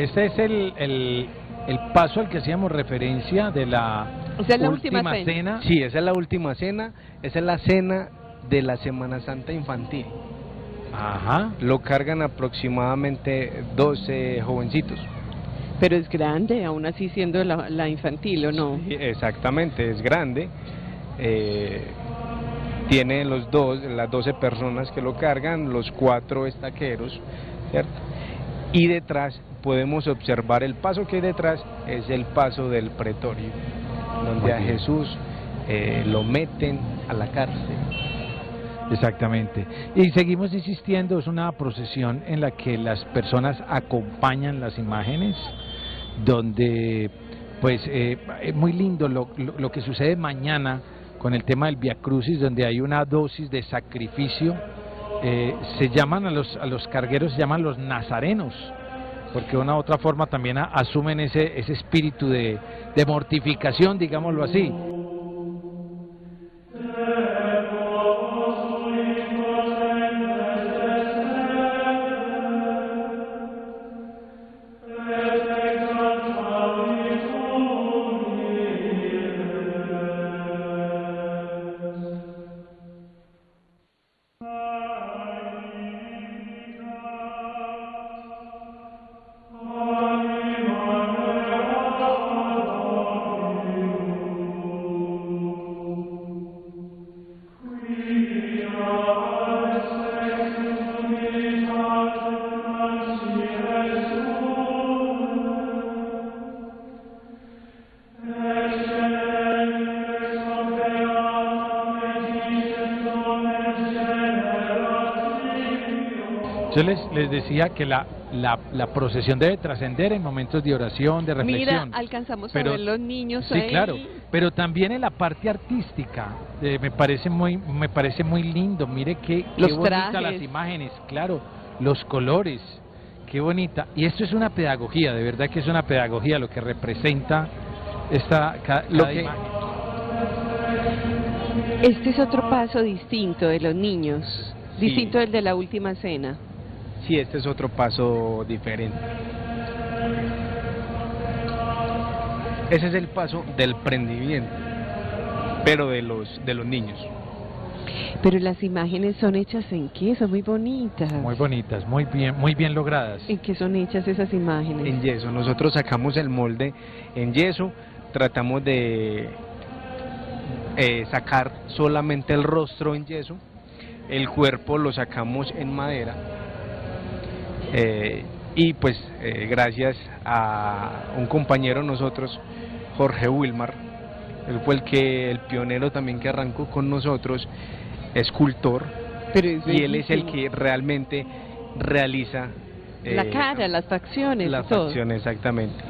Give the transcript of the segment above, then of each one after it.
Este es el paso al que hacíamos referencia de la, o sea, la última cena. Sí, esa es la última cena, esa es la cena de la Semana Santa infantil. Ajá. Lo cargan aproximadamente 12 jovencitos. Pero es grande, aún así siendo la infantil, ¿o no? Sí, exactamente, es grande. Tiene las 12 personas que lo cargan, los 4 estaqueros, ¿cierto? Y detrás podemos observar el paso que hay detrás, es el paso del pretorio, donde a Jesús lo meten a la cárcel. Exactamente. Y seguimos insistiendo, es una procesión en la que las personas acompañan las imágenes, donde pues es muy lindo lo que sucede mañana con el tema del Via Crucis, donde hay una dosis de sacrificio. Se llaman a los cargueros, se llaman los nazarenos, porque de una u otra forma también asumen ese espíritu de mortificación, digámoslo así. Yo les decía que la procesión debe trascender en momentos de oración, de reflexión. Mira, alcanzamos a ver los niños. Sí, ahí. Claro, pero también en la parte artística me parece muy lindo. Mire qué bonitas las imágenes, claro, los colores, qué bonita. Y esto es una pedagogía, de verdad que es una pedagogía lo que representa cada imagen. Este es otro paso distinto de los niños, sí. Distinto del de la última cena. Sí, este es otro paso diferente. Ese es el paso del prendimiento, pero de los niños. Pero las imágenes son hechas en qué, son muy bonitas. Muy bonitas, muy bien logradas. ¿En qué son hechas esas imágenes? En yeso. Nosotros sacamos el molde en yeso, tratamos de sacar solamente el rostro en yeso, el cuerpo lo sacamos en madera. Y pues gracias a un compañero nosotros, Jorge Wilmar, él fue el pionero también que arrancó con nosotros, escultor, y él es el que realmente realiza la cara, las facciones, todo. Las facciones, exactamente.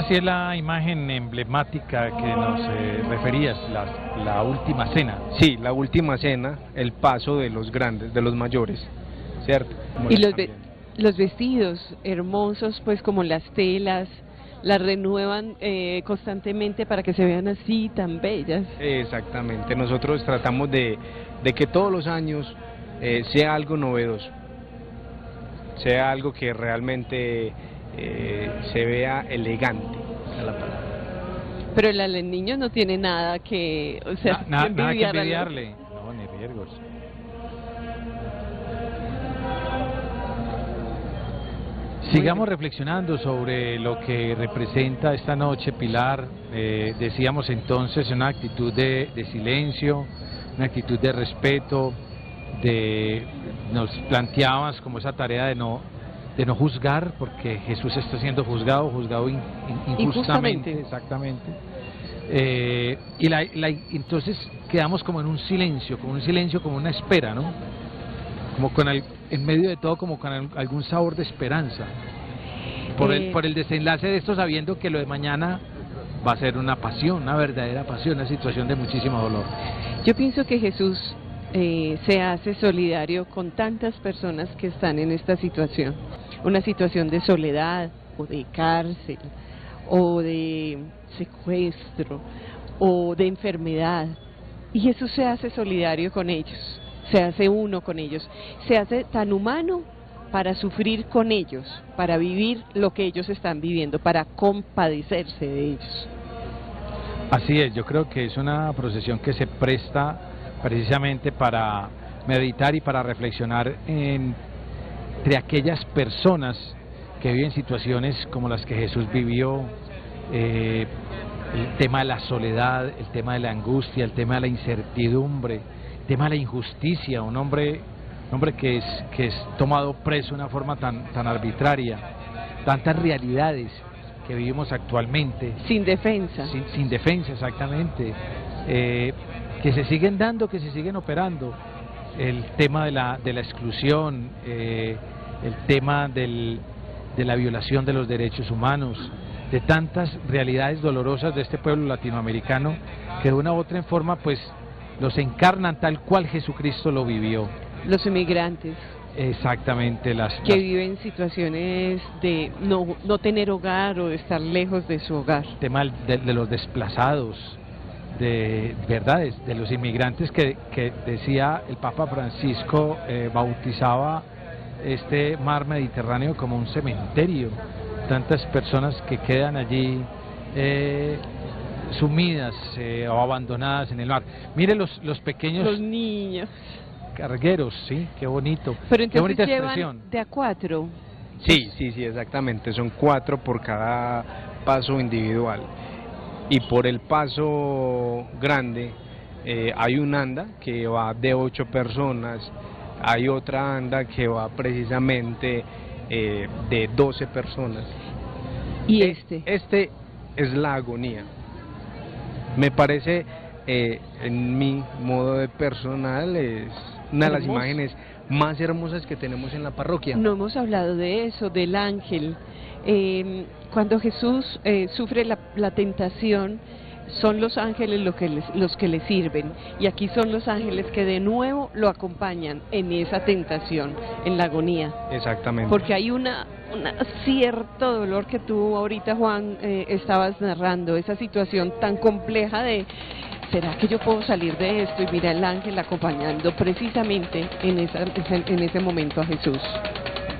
Esta sí es la imagen emblemática que nos referías, la última cena. Sí, la última cena, el paso de los grandes, de los mayores, ¿cierto? Y los vestidos hermosos, pues como las telas, las renuevan constantemente para que se vean así tan bellas. Exactamente, nosotros tratamos de que todos los años sea algo novedoso, sea algo que realmente se vea elegante. Pero el niño no tiene nada que, o sea, nada que envidiarle. No, ni riesgos. Sigamos reflexionando sobre lo que representa esta noche, Pilar. Decíamos entonces una actitud de silencio, una actitud de respeto, nos planteabas como esa tarea de no juzgar, porque Jesús está siendo juzgado injustamente. Exactamente. Y entonces quedamos como en un silencio, como una espera, ¿no? Como con en medio de todo, como con algún sabor de esperanza por el desenlace de esto, sabiendo que lo de mañana va a ser una pasión, una verdadera pasión, una situación de muchísimo dolor. Yo pienso que Jesús se hace solidario con tantas personas que están en esta situación, una situación de soledad, o de cárcel, o de secuestro, o de enfermedad, y Jesús se hace solidario con ellos. Se hace uno con ellos, se hace tan humano para sufrir con ellos, para vivir lo que ellos están viviendo, para compadecerse de ellos. Así es, yo creo que es una procesión que se presta precisamente para meditar y para reflexionar entre aquellas personas que viven situaciones como las que Jesús vivió, el tema de la soledad, el tema de la angustia, el tema de la incertidumbre, tema de la injusticia, un hombre que es tomado preso de una forma tan arbitraria, tantas realidades que vivimos actualmente. Sin defensa. Sin defensa, exactamente. Que se siguen dando, que se siguen operando. El tema de la exclusión, el tema de la violación de los derechos humanos, de tantas realidades dolorosas de este pueblo latinoamericano que de una u otra forma, pues, los encarnan tal cual Jesucristo lo vivió. Los inmigrantes. Exactamente. Que viven situaciones de no tener hogar o de estar lejos de su hogar. El tema de los desplazados, de los inmigrantes que decía el Papa Francisco, bautizaba este mar Mediterráneo como un cementerio. Tantas personas que quedan allí sumidas o abandonadas en el mar. Mire los pequeños, los niños cargueros, sí, qué bonito. Pero entonces qué bonita expresión. De a 4. Sí, exactamente. Son 4 por cada paso individual. Y por el paso grande hay una anda que va de 8 personas, hay otra anda que va precisamente de 12 personas. Y este es la agonía. Me parece, en mi modo de personal, es una de las imágenes más hermosas que tenemos en la parroquia. No hemos hablado de eso, del ángel. Cuando Jesús sufre la tentación, son los ángeles los que le sirven. Y aquí son los ángeles que de nuevo lo acompañan en esa tentación, en la agonía. Exactamente. Porque hay un cierto dolor que tú ahorita, Juan, estabas narrando, esa situación tan compleja de ¿será que yo puedo salir de esto? Y mira el ángel acompañando precisamente en ese momento a Jesús.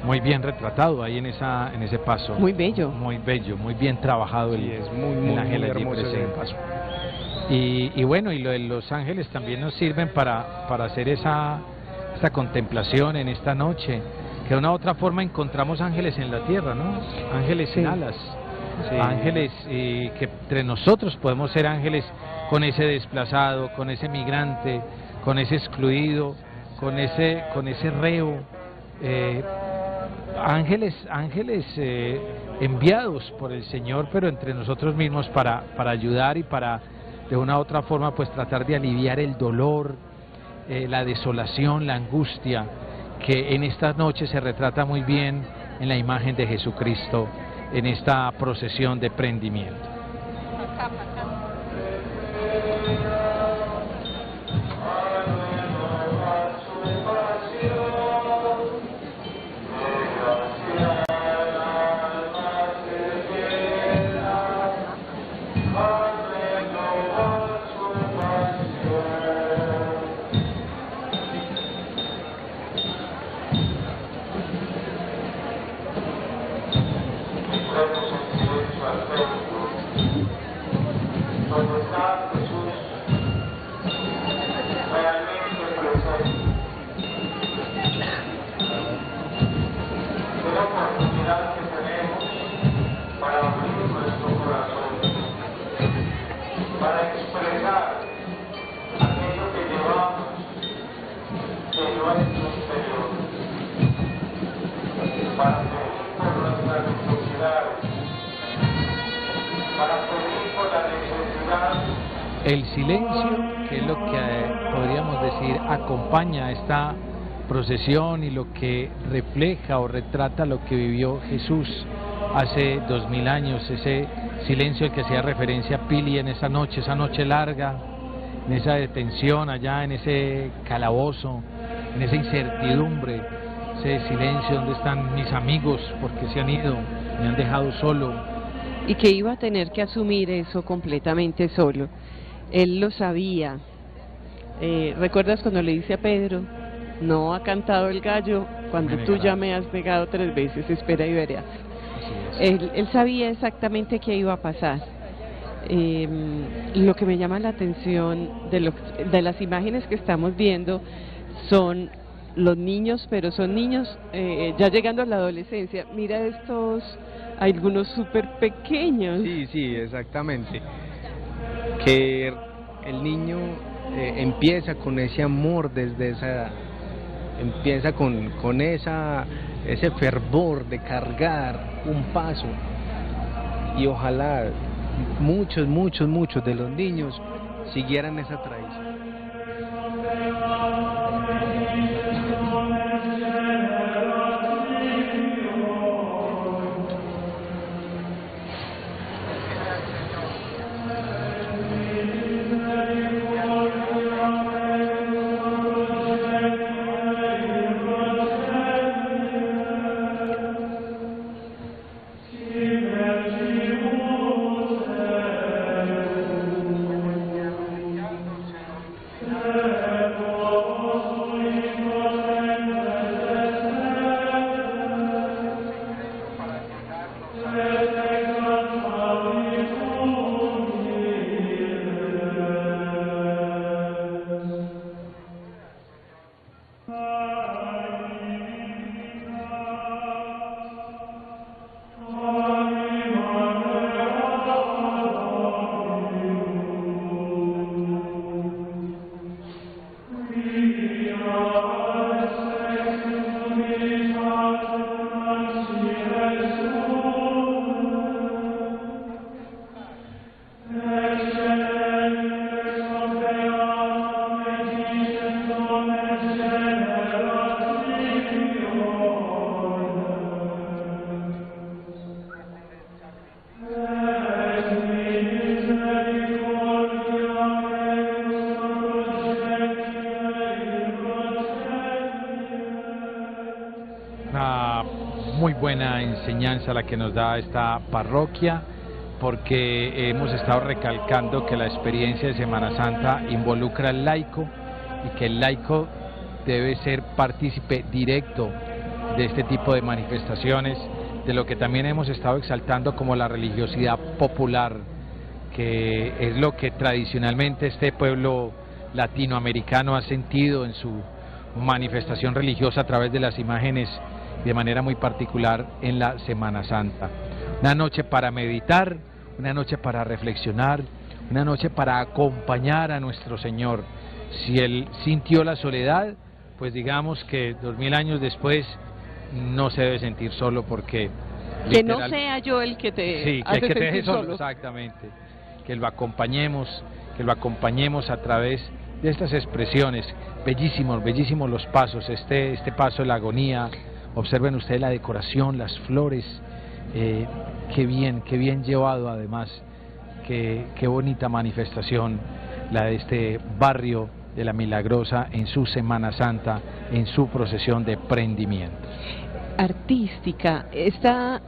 Muy bien retratado ahí en ese paso. Muy bello. Muy bello, muy bien trabajado. Sí, es muy ángel muy hermoso ese paso. Y bueno, los ángeles también nos sirven para hacer esa contemplación en esta noche. Que de una u otra forma encontramos ángeles en la tierra, ¿no? Ángeles sin alas, ángeles que entre nosotros podemos ser ángeles con ese desplazado, con ese migrante, con ese excluido, con ese reo, ángeles enviados por el Señor, pero entre nosotros mismos para ayudar y para de una u otra forma pues tratar de aliviar el dolor, la desolación, la angustia, que en estas noches se retrata muy bien en la imagen de Jesucristo en esta procesión de prendimiento. El silencio, que es lo que podríamos decir acompaña esta procesión y lo que refleja o retrata lo que vivió Jesús hace 2000 años, ese silencio al que hacía referencia a Pili en esa noche larga, en esa detención allá, en ese calabozo, en esa incertidumbre, ese silencio, ¿dónde están mis amigos? ¿Por qué se han ido? ¿Me han dejado solo? Y que iba a tener que asumir eso completamente solo. Él lo sabía. ¿Recuerdas cuando le dice a Pedro, no ha cantado el gallo cuando tú ya me has negado 3 veces, espera y verás? Él sabía exactamente qué iba a pasar. Lo que me llama la atención de las imágenes que estamos viendo son los niños, pero son niños ya llegando a la adolescencia. Mira estos, algunos súper pequeños. Sí, sí, exactamente. Que el niño empieza con ese amor desde esa edad, empieza con ese fervor de cargar un paso, y ojalá muchos de los niños siguieran esa tradición. Buena enseñanza la que nos da esta parroquia, porque hemos estado recalcando que la experiencia de Semana Santa involucra al laico y que el laico debe ser partícipe directo de este tipo de manifestaciones, de lo que también hemos estado exaltando como la religiosidad popular, que es lo que tradicionalmente este pueblo latinoamericano ha sentido en su manifestación religiosa a través de las imágenes, de manera muy particular en la Semana Santa. Una noche para meditar, una noche para reflexionar, una noche para acompañar a nuestro Señor. Si Él sintió la soledad, pues digamos que 2000 años después no se debe sentir solo, porque... Que literal, no sea yo el que te hace que te deje solo. Exactamente, que lo acompañemos a través de estas expresiones. Bellísimos, bellísimos los pasos, este paso de la agonía. Observen ustedes la decoración, las flores, Qué bien llevado además, qué bonita manifestación la de este barrio de la Milagrosa en su Semana Santa, en su procesión de prendimiento. Artística, esta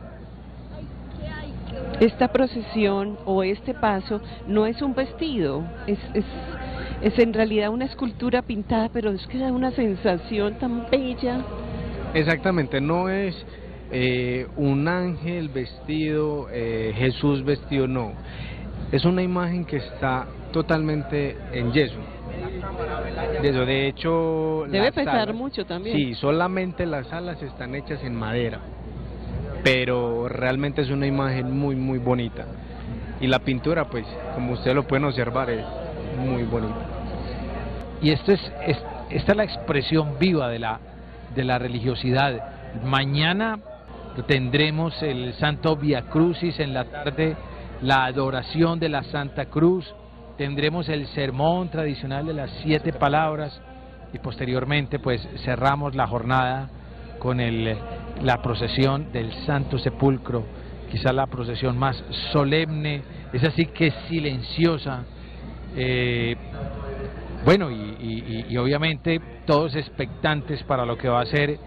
procesión o este paso no es un vestido, es en realidad una escultura pintada, pero es que da una sensación tan bella. Exactamente, no es un ángel vestido, Jesús vestido, no. Es una imagen que está totalmente en yeso. De hecho... Debe pesar alas, mucho también. Sí, solamente las alas están hechas en madera, pero realmente es una imagen muy, muy bonita. Y la pintura, pues, como ustedes lo pueden observar, es muy bonita. Y esto esta es la expresión viva de la religiosidad. Mañana tendremos el Santo Via Crucis, en la tarde la adoración de la Santa Cruz, tendremos el sermón tradicional de las 7 palabras y posteriormente pues cerramos la jornada con la procesión del Santo Sepulcro, quizá la procesión más solemne, es así que es silenciosa, bueno, y obviamente todos expectantes para lo que va a ser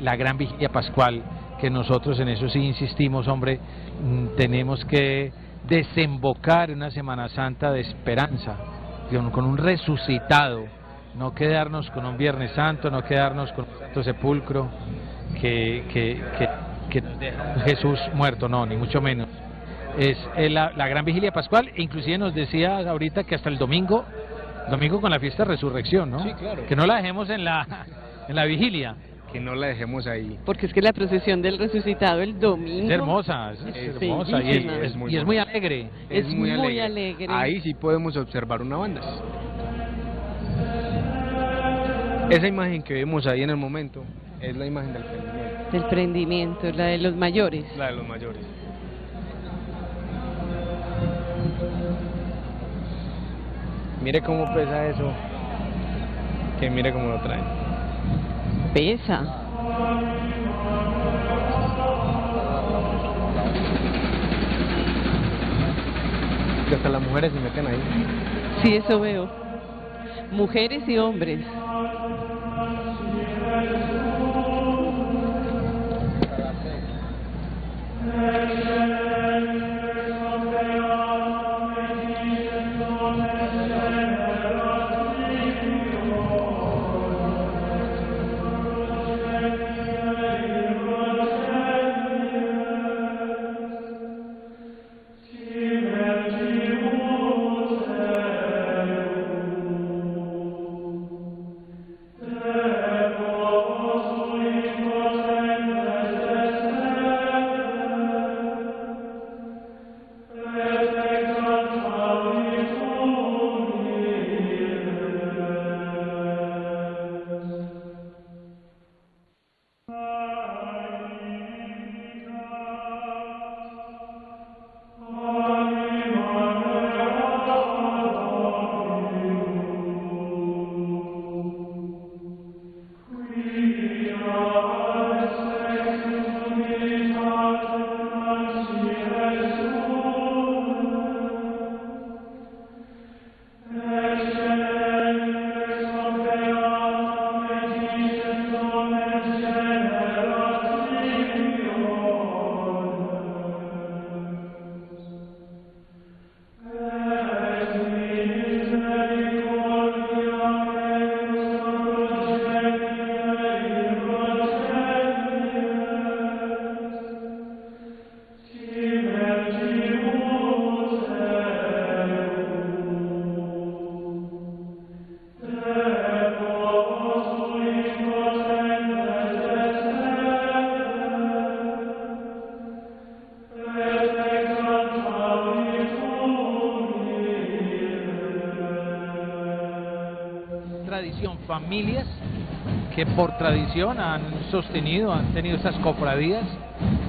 la gran vigilia pascual, que nosotros en eso sí insistimos, hombre, tenemos que desembocar una Semana Santa de esperanza, con un resucitado, no quedarnos con un Viernes Santo, no quedarnos con un Santo Sepulcro que Jesús muerto, no, ni mucho menos. Es la gran vigilia pascual, e inclusive nos decía ahorita que hasta el domingo, con la fiesta de resurrección, ¿no? Sí, claro. Que no la dejemos en la vigilia. Que no la dejemos ahí. Porque es que la procesión del resucitado el domingo... Es hermosa y es muy alegre. Es muy alegre. Ahí sí podemos observar una banda. Esa imagen que vemos ahí en el momento es la imagen del prendimiento. Del prendimiento, la de los mayores. La de los mayores. Mire cómo pesa eso. Que mire cómo lo traen. Pesa. Que hasta las mujeres se meten ahí. Sí, eso veo. Mujeres y hombres. Familias que por tradición han sostenido, han tenido estas cofradías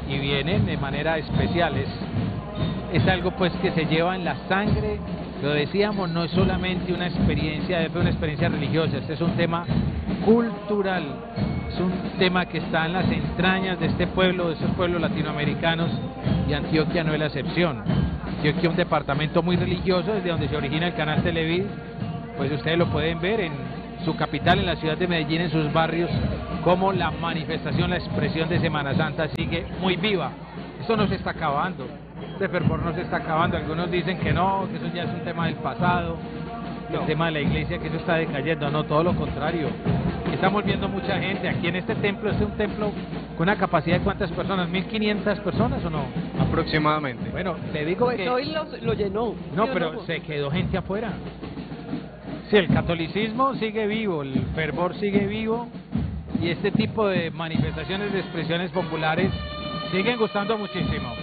y vienen de manera especial. Es algo pues que se lleva en la sangre, lo decíamos, no es solamente una experiencia religiosa, este es un tema cultural, es un tema que está en las entrañas de este pueblo, de estos pueblos latinoamericanos, y Antioquia no es la excepción. Antioquia es un departamento muy religioso, desde donde se origina el canal TeleVID, pues ustedes lo pueden ver en su capital, en la ciudad de Medellín, en sus barrios, como la manifestación, la expresión de Semana Santa sigue muy viva. Esto no se está acabando, este fervor no se está acabando. Algunos dicen que no, que eso ya es un tema del pasado, el tema de la iglesia, que eso está decayendo. No, todo lo contrario. Estamos viendo mucha gente aquí en este templo. Este es un templo con una capacidad de ¿cuántas personas? ¿1500 personas o no? Aproximadamente. Bueno, le digo pues que... hoy lo llenó. No, pero no, se quedó gente afuera. Sí, el catolicismo sigue vivo, el fervor sigue vivo, y este tipo de manifestaciones, de expresiones populares siguen gustando muchísimo.